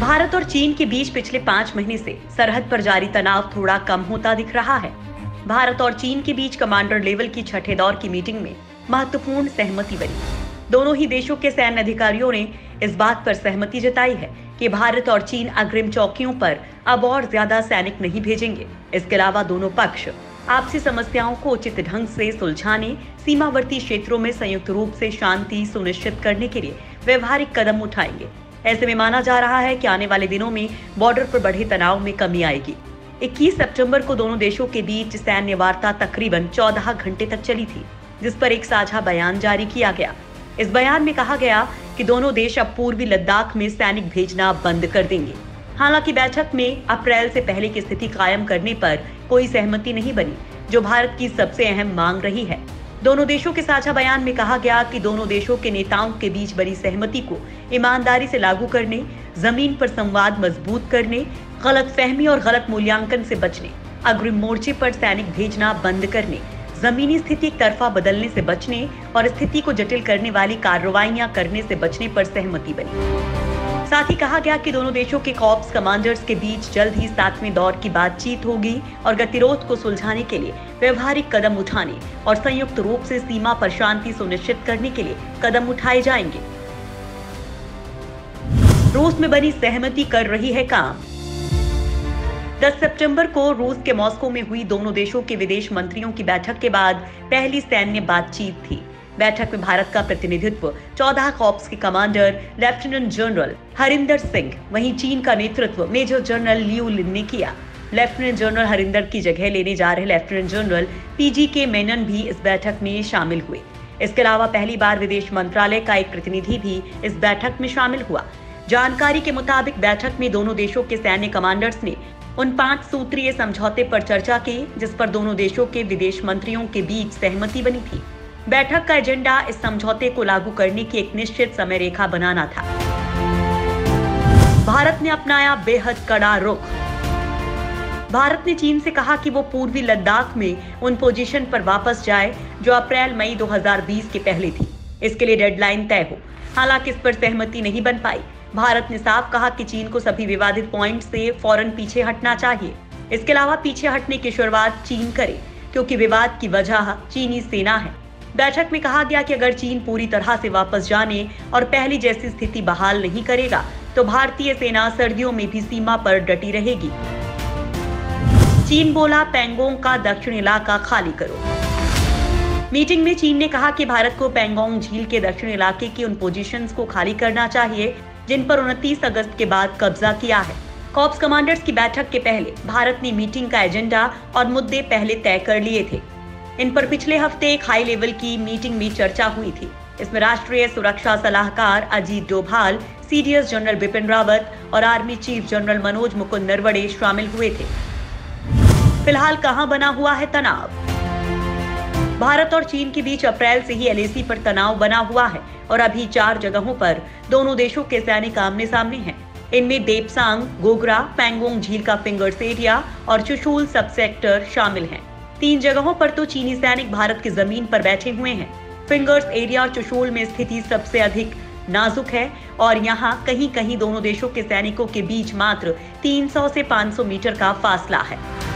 भारत और चीन के बीच पिछले 5 महीने से सरहद पर जारी तनाव थोड़ा कम होता दिख रहा है। भारत और चीन के बीच कमांडर लेवल की 6ठे दौर की मीटिंग में महत्वपूर्ण सहमति बनी। दोनों ही देशों के सैन्य अधिकारियों ने इस बात पर सहमति जताई है कि भारत और चीन अग्रिम चौकियों पर अब और ज्यादा सैनिक नहीं भेजेंगे। इसके अलावा दोनों पक्ष आपसी समस्याओं को उचित ढंग से सुलझाने, सीमावर्ती क्षेत्रों में संयुक्त रूप से शांति सुनिश्चित करने के लिए व्यवहारिक कदम उठाएंगे। ऐसे में माना जा रहा है कि आने वाले दिनों में बॉर्डर पर बढ़े तनाव में कमी आएगी। 21 सितंबर को दोनों देशों के बीच सैन्य वार्ता तकरीबन 14 घंटे तक चली थी, जिस पर एक साझा बयान जारी किया गया। इस बयान में कहा गया कि दोनों देश अब पूर्वी लद्दाख में सैनिक भेजना बंद कर देंगे। हालांकि बैठक में अप्रैल से पहले की स्थिति कायम करने पर कोई सहमति नहीं बनी, जो भारत की सबसे अहम मांग रही है। दोनों देशों के साझा बयान में कहा गया कि दोनों देशों के नेताओं के बीच बनी सहमति को ईमानदारी से लागू करने, जमीन पर संवाद मजबूत करने, गलतफहमी और गलत मूल्यांकन से बचने, अग्रिम मोर्चे पर सैनिक भेजना बंद करने, जमीनी स्थिति एक तरफा बदलने से बचने और स्थिति को जटिल करने वाली कार्रवाइयां करने से बचने पर सहमति बनी। साथ ही कहा गया कि दोनों देशों के कॉर्प्स कमांडर्स के बीच जल्द ही 7वें दौर की बातचीत होगी और गतिरोध को सुलझाने के लिए व्यवहारिक कदम उठाने और संयुक्त रूप से सीमा पर शांति सुनिश्चित करने के लिए कदम उठाए जाएंगे। रूस में बनी सहमति कर रही है काम। 10 सितंबर को रूस के मॉस्को में हुई दोनों देशों के विदेश मंत्रियों की बैठक के बाद पहली सैन्य बातचीत थी। बैठक में भारत का प्रतिनिधित्व 14 कॉर्प्स के commander lieutenant general Harinder Singh, वहीं चीन का नेतृत्व मेजर जनरल लियू लिन ने किया। लेफ्टिनेंट जनरल हरिंदर की जगह लेने जा रहे lieutenant general PG K Menon भी इस बैठक में शामिल हुए। इसके अलावा पहली बार विदेश मंत्रालय का एक प्रतिनिधि भी इस बैठक में शामिल हुआ। जानकारी के मुताबिक बैठक में दोनों देशों के सैन्य कमांडर्स ने उन 5 सूत्रीय समझौते पर चर्चा की, जिस पर दोनों देशों के विदेश मंत्रियों के बीच सहमति बनी थी। बैठक का एजेंडा इस समझौते को लागू करने की एक निश्चित समय रेखा बनाना था। भारत ने अपनाया बेहद कड़ा रुख। भारत ने चीन से कहा कि वो पूर्वी लद्दाख में उन पोजीशन पर वापस जाए जो अप्रैल मई 2020 के पहले थी। इसके लिए डेडलाइन तय हो। हालांकि इस पर सहमति नहीं बन पाई। भारत ने साफ कहा कि चीन को सभी विवादित पॉइंट से फौरन पीछे हटना चाहिए। इसके अलावा पीछे हटने की शुरुआत चीन करे, क्योंकि विवाद की वजह चीनी सेना है। बैठक में कहा गया कि अगर चीन पूरी तरह से वापस जाने और पहली जैसी स्थिति बहाल नहीं करेगा तो भारतीय सेना सर्दियों में भी सीमा पर डटी रहेगी। चीन बोला पैंगोंग का दक्षिण इलाका खाली करो। मीटिंग में चीन ने कहा कि भारत को पैंगोंग झील के दक्षिण इलाके की उन पोजीशंस को खाली करना चाहिए जिन पर 29 अगस्त के बाद कब्जा किया है। कॉर्प्स कमांडर्स की बैठक के पहले भारत ने मीटिंग का एजेंडा और मुद्दे पहले तय कर लिए थे। इन पर पिछले हफ्ते एक हाई लेवल की मीटिंग में चर्चा हुई थी। इसमें राष्ट्रीय सुरक्षा सलाहकार अजीत डोभाल, CDS जनरल बिपिन रावत और army chief general Manoj Mukund Naravane शामिल हुए थे। फिलहाल कहां बना हुआ है तनाव? भारत और चीन के बीच अप्रैल से ही LAC पर तनाव बना हुआ है और अभी 4 जगहों पर दोनों देशों के सैनिक आमने सामने हैं। इनमें देपसांग, गोगरा, पैंगोंग झील का फिंगर्स एरिया और चुशूल सब सेक्टर शामिल है। 3 जगहों पर तो चीनी सैनिक भारत की जमीन पर बैठे हुए हैं। फिंगर्स एरिया और चुशूल में स्थिति सबसे अधिक नाजुक है और यहाँ कहीं कहीं दोनों देशों के सैनिकों के बीच मात्र 300 से 500 मीटर का फासला है।